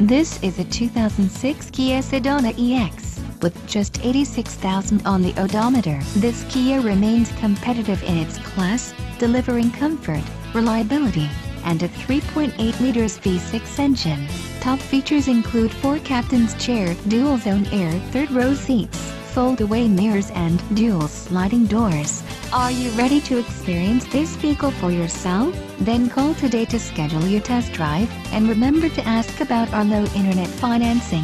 This is a 2006 Kia Sedona EX, with just 86,000 on the odometer. This Kia remains competitive in its class, delivering comfort, reliability, and a 3.8-liter V6 engine. Top features include 4 captain's chair, dual-zone air, third-row seats, fold-away mirrors and dual sliding doors. Are you ready to experience this vehicle for yourself? Then call today to schedule your test drive, and remember to ask about our low internet financing.